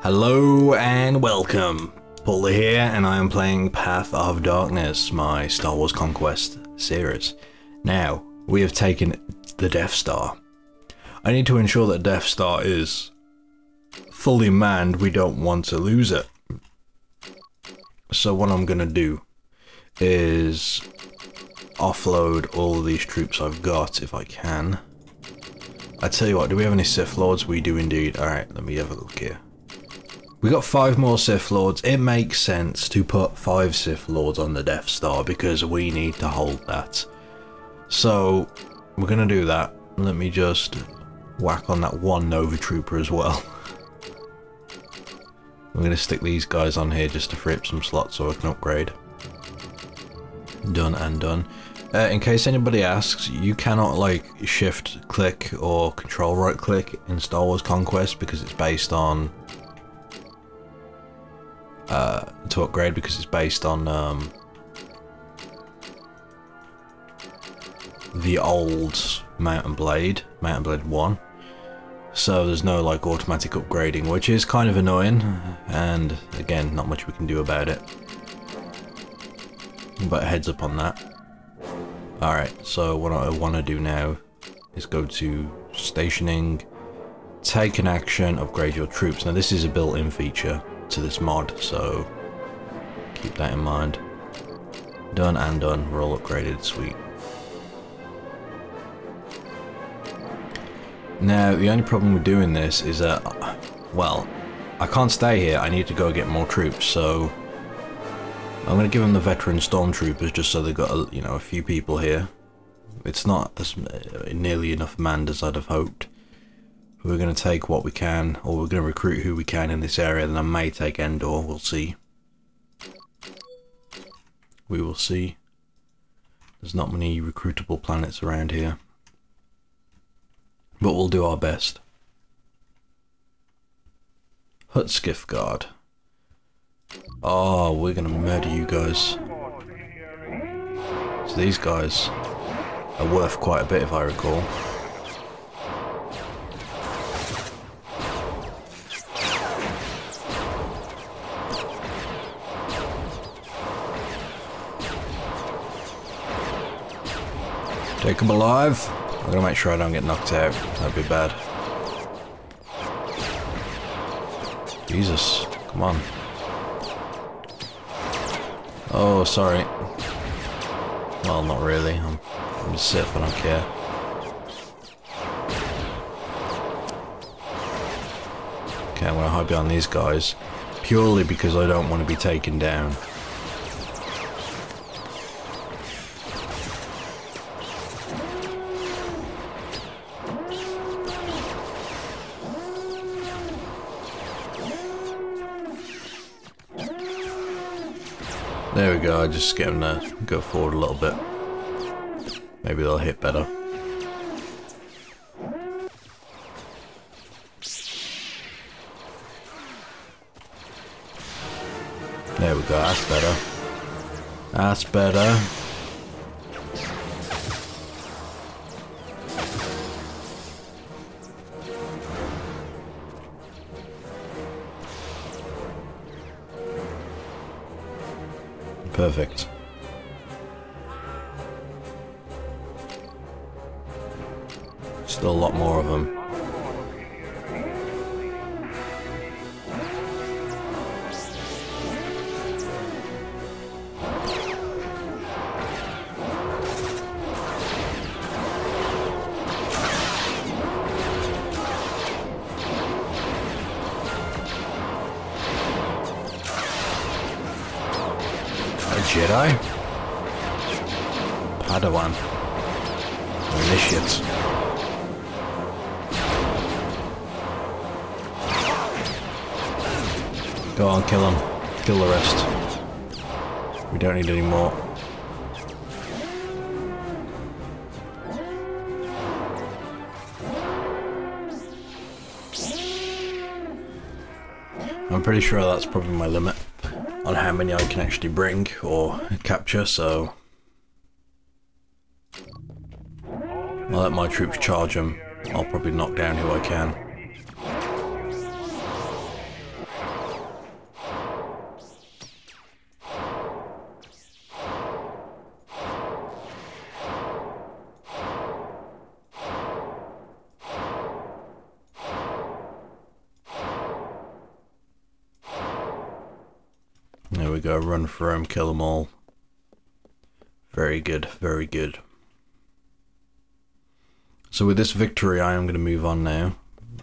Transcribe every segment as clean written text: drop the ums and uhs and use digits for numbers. Hello and welcome, Paula here, and I am playing Path of Darkness, my Star Wars Conquest series. Now, we have taken the Death Star. I need to ensure that Death Star is fully manned. We don't want to lose it. So what I'm gonna do is offload all of these troops I've got, if I can. I tell you what, do we have any Sith Lords? We do indeed. Alright, let me have a look here. We got 5 more Sith Lords. It makes sense to put 5 Sith Lords on the Death Star because we need to hold that. So, we're gonna do that. Let me just whack on that one Nova Trooper as well. I'm gonna stick these guys on here just to free up some slots so I can upgrade. Done and done. In case anybody asks, you cannot like shift click or control right click in Star Wars Conquest because it's based on to upgrade, because it's based on the old Mountain Blade 1. So there's no like automatic upgrading, which is kind of annoying, and again, not much we can do about it. But heads up on that. Alright, so what I want to do now is go to stationing, take an action, upgrade your troops. Now this is a built-in feature to this mod, so keep that in mind. Done and done, we're all upgraded, sweet. Now, the only problem with doing this is that, well, I can't stay here, I need to go get more troops, so I'm going to give them the veteran stormtroopers just so they've got, you know, a few people here. It's not as nearly enough manned as I'd have hoped. We're going to take what we can, or we're going to recruit who we can in this area, then I may take Endor, we'll see. We will see. There's not many recruitable planets around here. But we'll do our best. Hutt Skiff Guard. Oh, we're gonna murder you guys. So these guys are worth quite a bit if I recall. Take them alive. I'm gonna make sure I don't get knocked out. That'd be bad. Jesus, come on. Oh, sorry. Well, not really. I'm a Sith, I don't care. Okay, I'm gonna hide behind these guys purely because I don't want to be taken down. There we go, I just get them to go forward a little bit. Maybe they'll hit better. There we go, that's better. That's better. Perfect. Still a lot more of them. Jedi? Padawan. Initiate. Go on, kill him. Kill the rest. We don't need any more. I'm pretty sure that's probably my limit on how many I can actually bring or capture, so I'll let my troops charge them. I'll probably knock down who I can. we go, run for him, kill them all. Very good, very good. So with this victory I am going to move on now.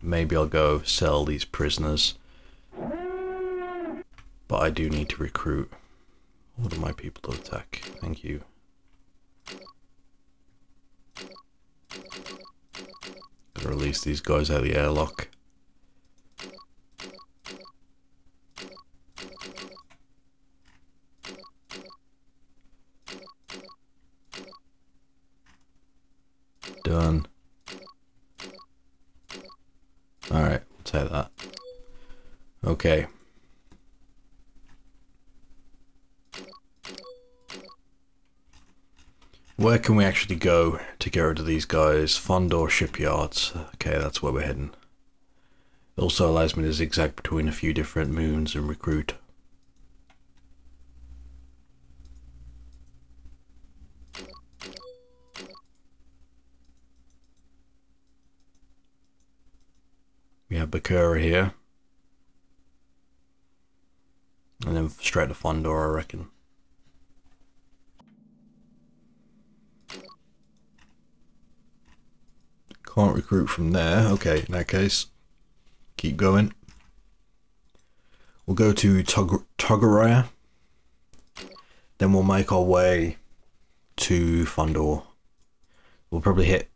Maybe I'll go sell these prisoners. But I do need to recruit all of my people to attack. Thank you. Gotta release these guys out of the airlock. Done. Alright, we'll take that. Okay. Where can we actually go to get rid of these guys? Fondor shipyards. Okay, that's where we're heading. It also allows me to zigzag between a few different moons and recruit. We have Bakura here. And then straight to Fondor, I reckon. Can't recruit from there. Okay, in that case, keep going. We'll go to Togaraya. Then we'll make our way to Fondor. We'll probably hit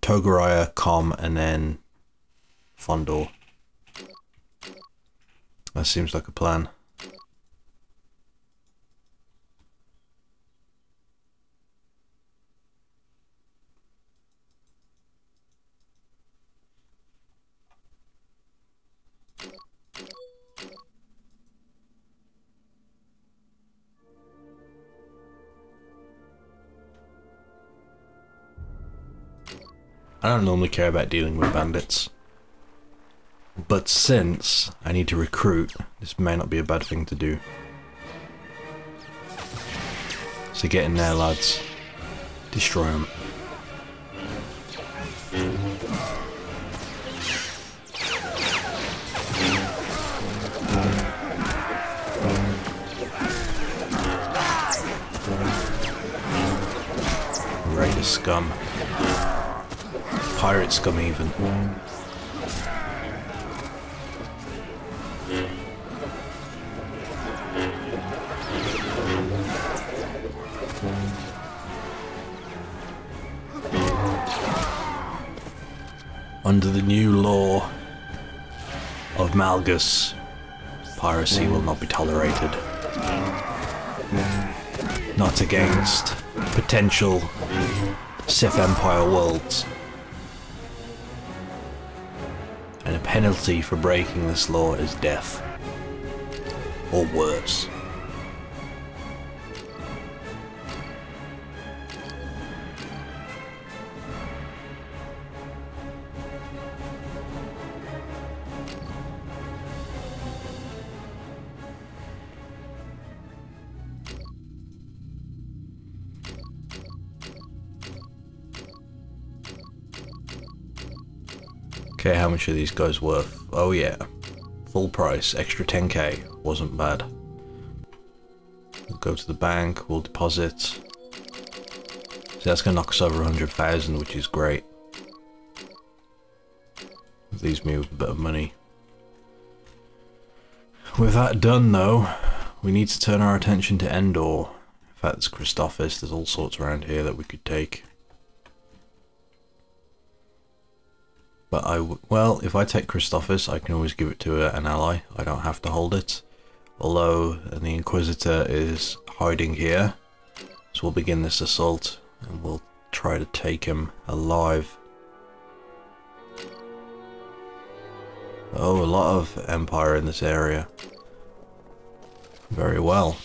Togaraya, Com, and then Fondor. That seems like a plan. I don't normally care about dealing with bandits, but since I need to recruit, this may not be a bad thing to do. So get in there, lads. Destroy them. Right, of scum. Pirate scum, even. Under the new law of Malgus, piracy will not be tolerated. Not against potential Sith Empire worlds. And a penalty for breaking this law is death. Or worse. Okay, how much are these guys worth? Oh yeah, full price, extra 10k, wasn't bad. We'll go to the bank, we'll deposit. So that's going to knock us over 100,000, which is great. Leaves me with a bit of money. With that done though, we need to turn our attention to Endor. In fact, there's Christophus, there's all sorts around here that we could take. But well, if I take Christophus, I can always give it to an ally. I don't have to hold it. Although, the Inquisitor is hiding here. So we'll begin this assault, and we'll try to take him alive. Oh, a lot of Empire in this area. Very well.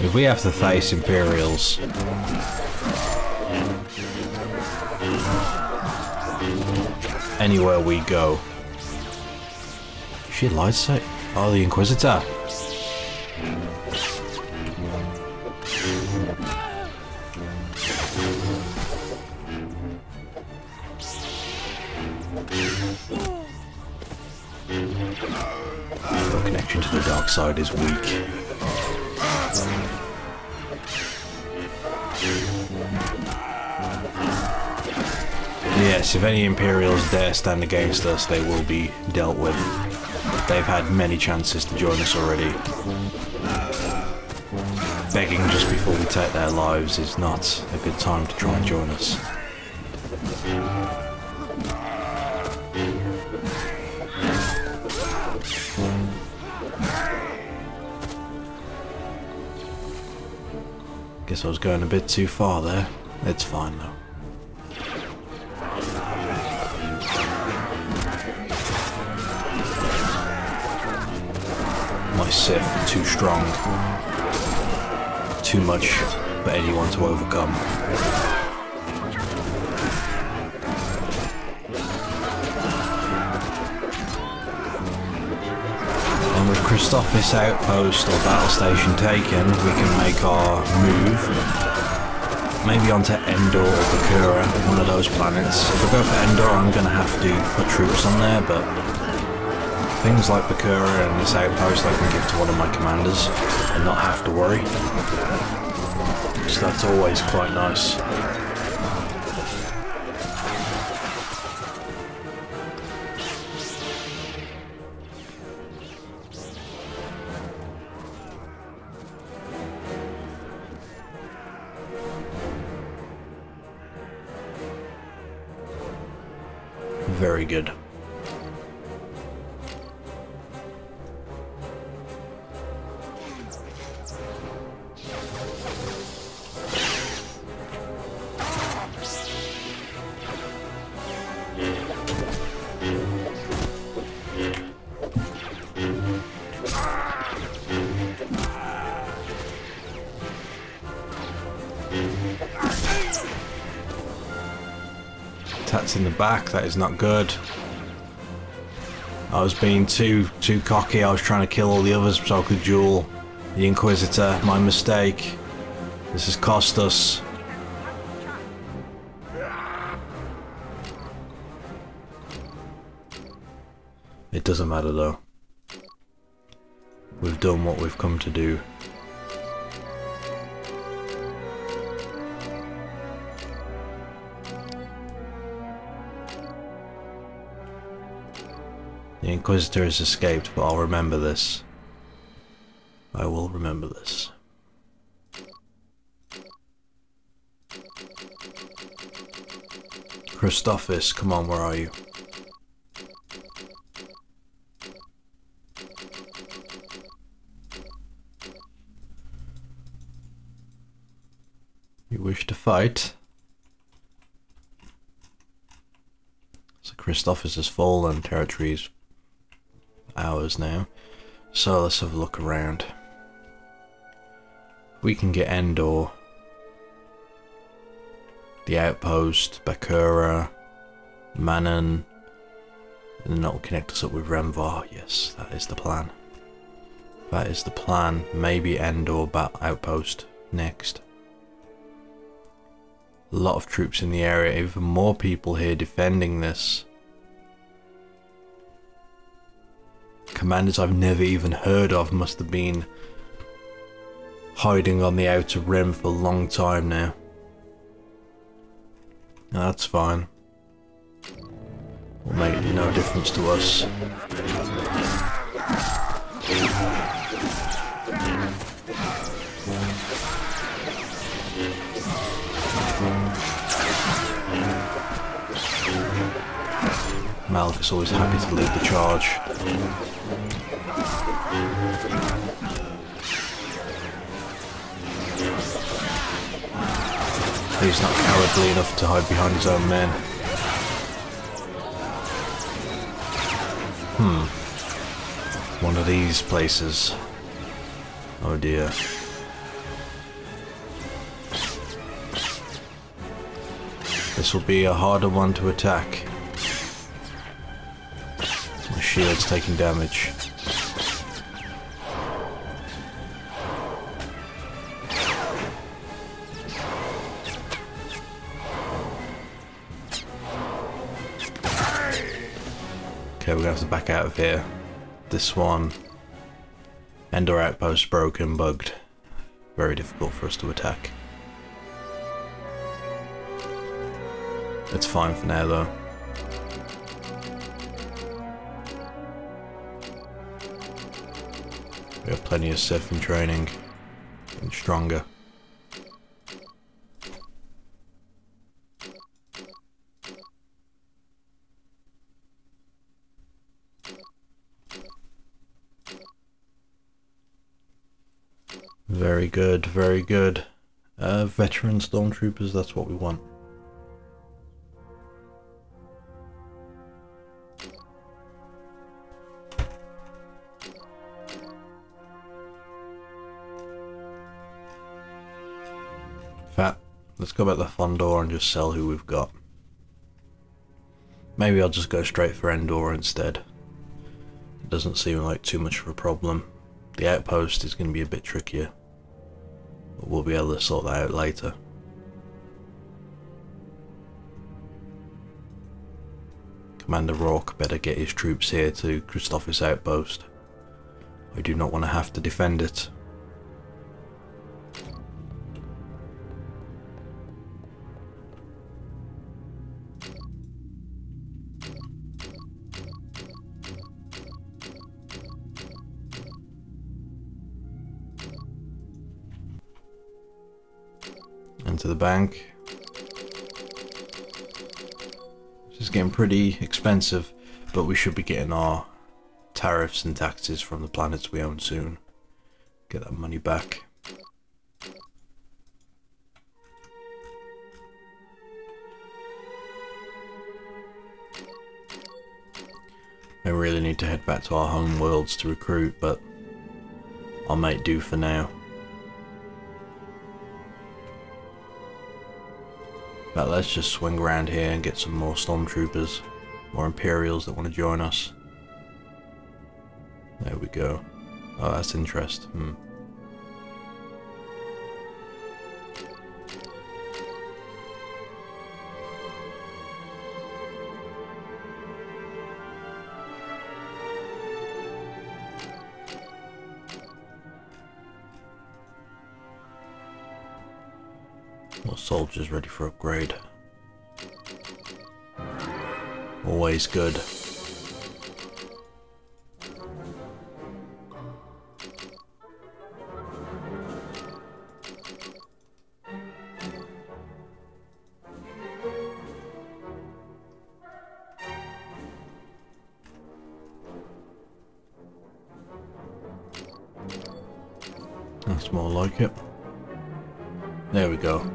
If we have to face Imperials, anywhere we go. Is she a lightsaber? Oh, the Inquisitor. Your connection to the dark side is weak. Yes, if any Imperials dare stand against us, they will be dealt with. They've had many chances to join us already. Begging just before we take their lives is not a good time to try and join us. Guess I was going a bit too far there. It's fine though. My Sith, too strong. Too much for anyone to overcome. And with Christophus outpost or battle station taken, we can make our move. Maybe onto Endor or Bakura, one of those planets. If I go for Endor, I'm going to have to put troops on there, but things like Bakura and this outpost I can give to one of my commanders and not have to worry. So that's always quite nice. Very good. That's in the back, that is not good. I was being too cocky, I was trying to kill all the others so I could duel the Inquisitor, my mistake. This has cost us. It doesn't matter though. We've done what we've come to do. The Inquisitor has escaped, but I'll remember this. I will remember this. Christophus, come on, where are you? You wish to fight? So Christophus has fallen, territories. Hours now, so let's have a look around. We can get Endor, the outpost, Bakura, Manon, and that will connect us up with Renvar. Yes, that is the plan. That is the plan. Maybe Endor outpost next. A lot of troops in the area, even more people here defending this. Commanders I've never even heard of must have been hiding on the outer rim for a long time now. That's fine. Will make no difference to us. Malgus always happy to lead the charge. He's not cowardly enough to hide behind his own men. One of these places. Oh dear. This will be a harder one to attack. My shield's taking damage. Okay, we're gonna have to back out of here. This one, Endor outpost broken, bugged. Very difficult for us to attack. It's fine for now though. We have plenty of Sith and training, and stronger. Very good, very good. Veteran stormtroopers, that's what we want. In fact, let's go back to Fondor and just sell who we've got. Maybe I'll just go straight for Endor instead. It doesn't seem like too much of a problem. The outpost is going to be a bit trickier. We'll be able to sort that out later. Commander Rourke better get his troops here to Christophus outpost. I do not want to have to defend it. To the bank. This is getting pretty expensive, but we should be getting our tariffs and taxes from the planets we own soon. Get that money back. I really need to head back to our home worlds to recruit, but I'll make do for now. But let's just swing around here and get some more stormtroopers, more Imperials that want to join us. There we go. Oh, that's interest. Soldiers ready for upgrade. Always good. That's more like it. There we go.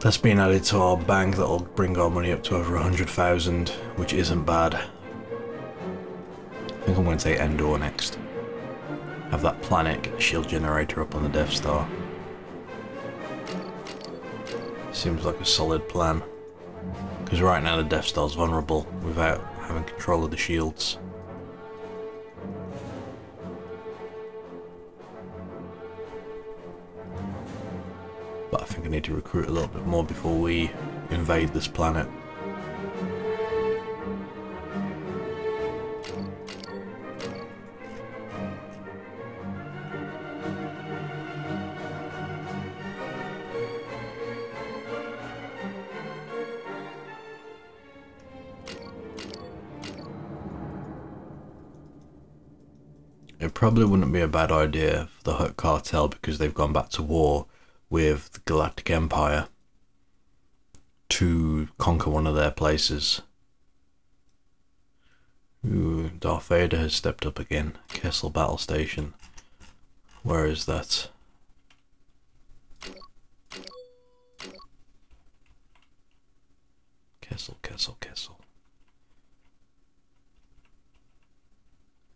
That's been added to our bank. That'll bring our money up to over 100,000, which isn't bad. I think I'm going to take Endor next. Have that planet shield generator up on the Death Star. Seems like a solid plan. Because right now the Death Star's vulnerable without having control of the shields. Need to recruit a little bit more before we invade this planet. It probably wouldn't be a bad idea for the Hutt Cartel, because they've gone back to war with the Galactic Empire to conquer one of their places. Ooh, Darth Vader has stepped up again. Kessel Battle Station. Where is that? Kessel.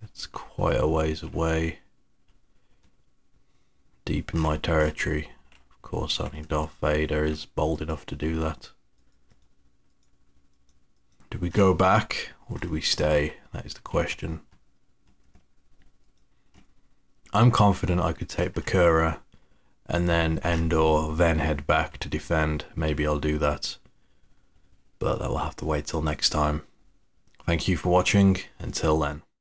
It's quite a ways away. Deep in my territory. Of course, only Darth Vader is bold enough to do that. Do we go back or do we stay? That is the question. I'm confident I could take Bakura and then Endor, then head back to defend. Maybe I'll do that. But that will have to wait till next time. Thank you for watching. Until then.